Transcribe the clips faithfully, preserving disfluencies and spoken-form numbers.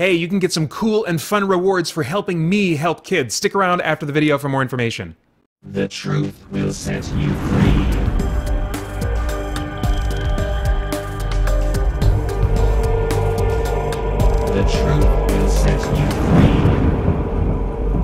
hey, you can get some cool and fun rewards for helping me help kids. Stick around after the video for more information. The truth will set you free. The truth will set you free.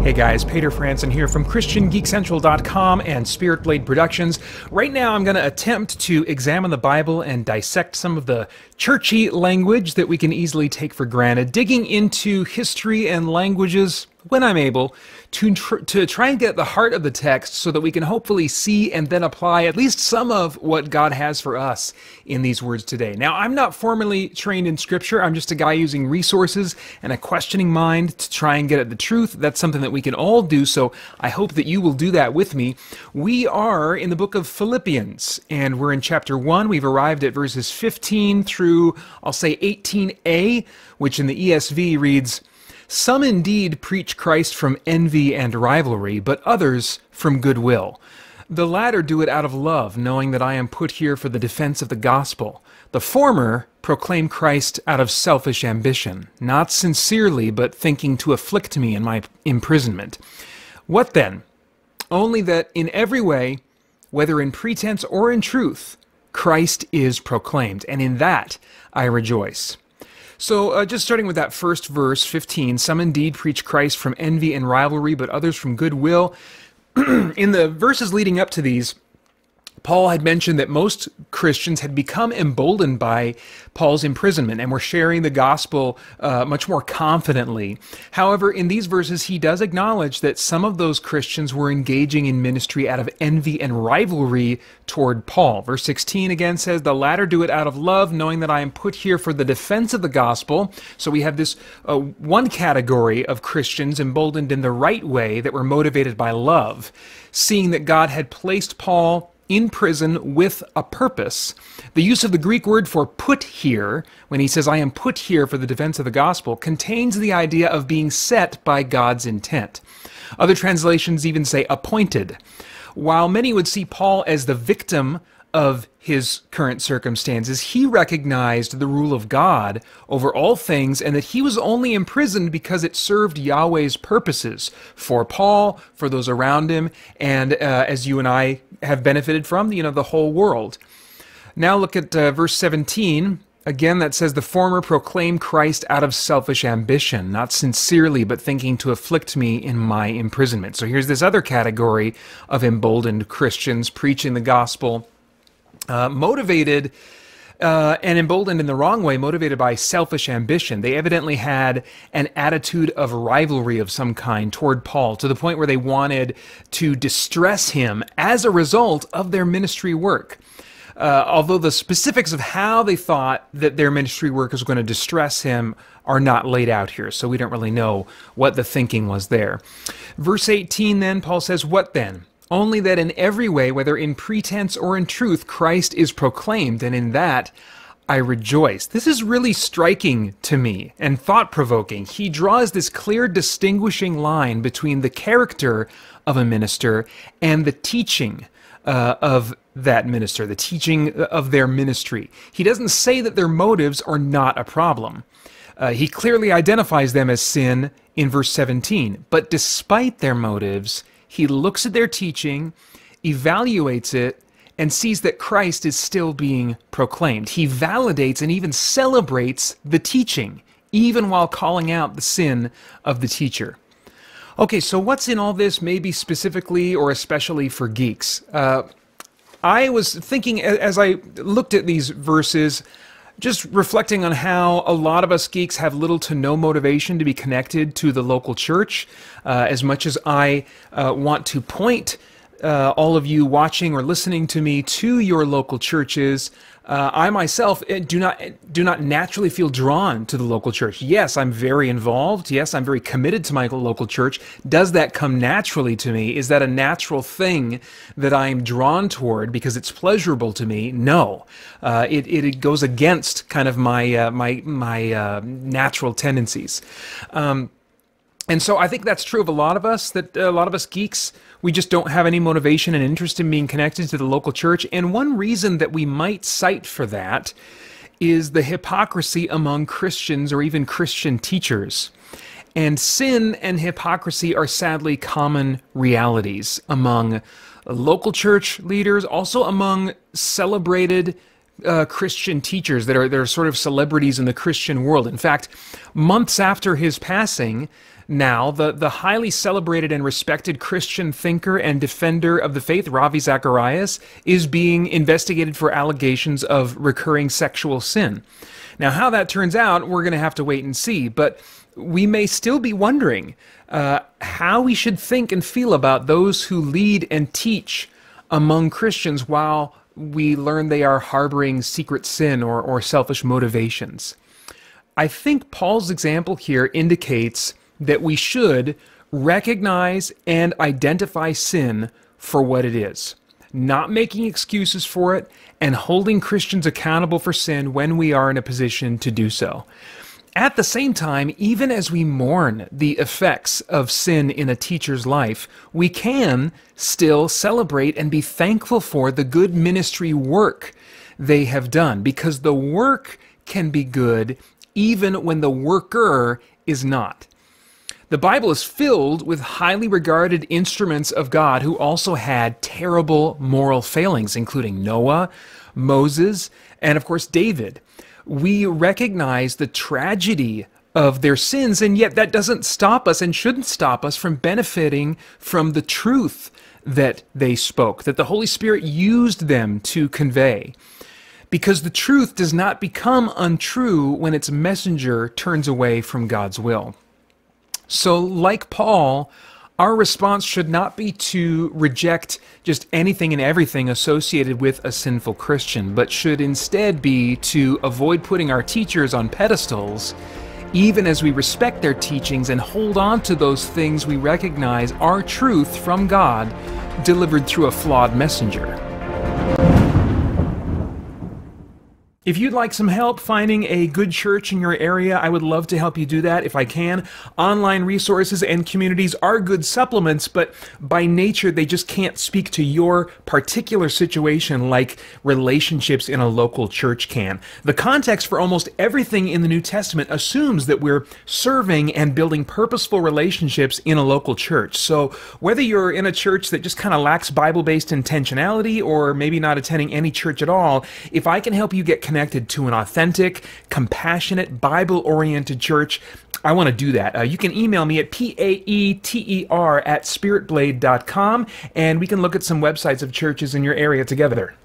Hey guys, Peter Franson here from Christian Geek Central dot com and Spirit Blade Productions. Right now I'm going to attempt to examine the Bible and dissect some of the churchy language that we can easily take for granted, digging into history and languages when I'm able, to, tr to try and get at the heart of the text so that we can hopefully see and then apply at least some of what God has for us in these words today. Now, I'm not formally trained in Scripture. I'm just a guy using resources and a questioning mind to try and get at the truth. That's something that we can all do, so I hope that you will do that with me. We are in the book of Philippians, and we're in chapter one. We've arrived at verses fifteen through, I'll say, eighteen A, which in the E S V reads, "Some indeed preach Christ from envy and rivalry, but others from goodwill. The latter do it out of love, knowing that I am put here for the defense of the gospel. The former proclaim Christ out of selfish ambition, not sincerely, but thinking to afflict me in my imprisonment. What then? Only that in every way, whether in pretense or in truth, Christ is proclaimed, and in that I rejoice." So uh, just starting with that first verse, fifteen, "Some indeed preach Christ from envy and rivalry, but others from goodwill." In the verses leading up to these, Paul had mentioned that most Christians had become emboldened by Paul's imprisonment and were sharing the gospel uh, much more confidently. However, in these verses, he does acknowledge that some of those Christians were engaging in ministry out of envy and rivalry toward Paul. Verse sixteen again says, "The latter do it out of love, knowing that I am put here for the defense of the gospel." So we have this uh, one category of Christians emboldened in the right way that were motivated by love, seeing that God had placed Paul in prison with a purpose. The use of the Greek word for "put here," when he says, "I am put here for the defense of the gospel," contains the idea of being set by God's intent. Other translations even say appointed. While many would see Paul as the victim of his current circumstances, he recognized the rule of God over all things and that he was only imprisoned because it served Yahweh's purposes for Paul, for those around him, and uh, as you and I have benefited from, you know, the whole world. Now look at uh, verse seventeen. Again, that says, "The former proclaim Christ out of selfish ambition, not sincerely, but thinking to afflict me in my imprisonment." So here's this other category of emboldened Christians preaching the gospel, Uh, motivated uh, and emboldened in the wrong way, motivated by selfish ambition. They evidently had an attitude of rivalry of some kind toward Paul, to the point where they wanted to distress him as a result of their ministry work. Uh, although the specifics of how they thought that their ministry work was going to distress him are not laid out here, so we don't really know what the thinking was there. Verse eighteen then, Paul says, "What then? Only that in every way, whether in pretense or in truth, Christ is proclaimed, and in that I rejoice." This is really striking to me and thought-provoking. He draws this clear distinguishing line between the character of a minister and the teaching uh, of that minister, the teaching of their ministry. He doesn't say that their motives are not a problem. Uh, he clearly identifies them as sin in verse seventeen, but despite their motives, he looks at their teaching, evaluates it, and sees that Christ is still being proclaimed. He validates and even celebrates the teaching, even while calling out the sin of the teacher. Okay, so what's in all this, maybe specifically or especially for geeks? Uh, I was thinking as I looked at these verses, just reflecting on how a lot of us geeks have little to no motivation to be connected to the local church. Uh, as much as I uh, want to point uh, all of you watching or listening to me to your local churches, uh, I myself do not do not naturally feel drawn to the local church. Yes, I'm very involved. Yes, I'm very committed to my local church. Does that come naturally to me? Is that a natural thing that I'm drawn toward because it's pleasurable to me? No, uh, it, it it goes against kind of my uh, my my uh, natural tendencies. Um, And so I think that's true of a lot of us, that a lot of us geeks, we just don't have any motivation and interest in being connected to the local church. And one reason that we might cite for that is the hypocrisy among Christians or even Christian teachers. And sin and hypocrisy are sadly common realities among local church leaders, also among celebrated uh, Christian teachers that are, that are sort of celebrities in the Christian world. In fact, months after his passing, now, the, the highly celebrated and respected Christian thinker and defender of the faith, Ravi Zacharias, is being investigated for allegations of recurring sexual sin. Now, how that turns out, we're going to have to wait and see, but we may still be wondering uh, how we should think and feel about those who lead and teach among Christians while we learn they are harboring secret sin or, or selfish motivations. I think Paul's example here indicates that we should recognize and identify sin for what it is, not making excuses for it, and holding Christians accountable for sin when we are in a position to do so. At the same time, even as we mourn the effects of sin in a teacher's life, we can still celebrate and be thankful for the good ministry work they have done, because the work can be good even when the worker is not. The Bible is filled with highly regarded instruments of God who also had terrible moral failings, including Noah, Moses, and of course David. We recognize the tragedy of their sins, and yet that doesn't stop us and shouldn't stop us from benefiting from the truth that they spoke, that the Holy Spirit used them to convey. Because the truth does not become untrue when its messenger turns away from God's will. So, like Paul, our response should not be to reject just anything and everything associated with a sinful Christian, but should instead be to avoid putting our teachers on pedestals, even as we respect their teachings and hold on to those things we recognize are truth from God, delivered through a flawed messenger. If you'd like some help finding a good church in your area, I would love to help you do that if I can. Online resources and communities are good supplements, but by nature, they just can't speak to your particular situation like relationships in a local church can. The context for almost everything in the New Testament assumes that we're serving and building purposeful relationships in a local church. So whether you're in a church that just kind of lacks Bible-based intentionality or maybe not attending any church at all, if I can help you get connected Connected to an authentic, compassionate, Bible-oriented church, I want to do that. Uh, you can email me at P A E T E R at spiritblade dot com, and we can look at some websites of churches in your area together.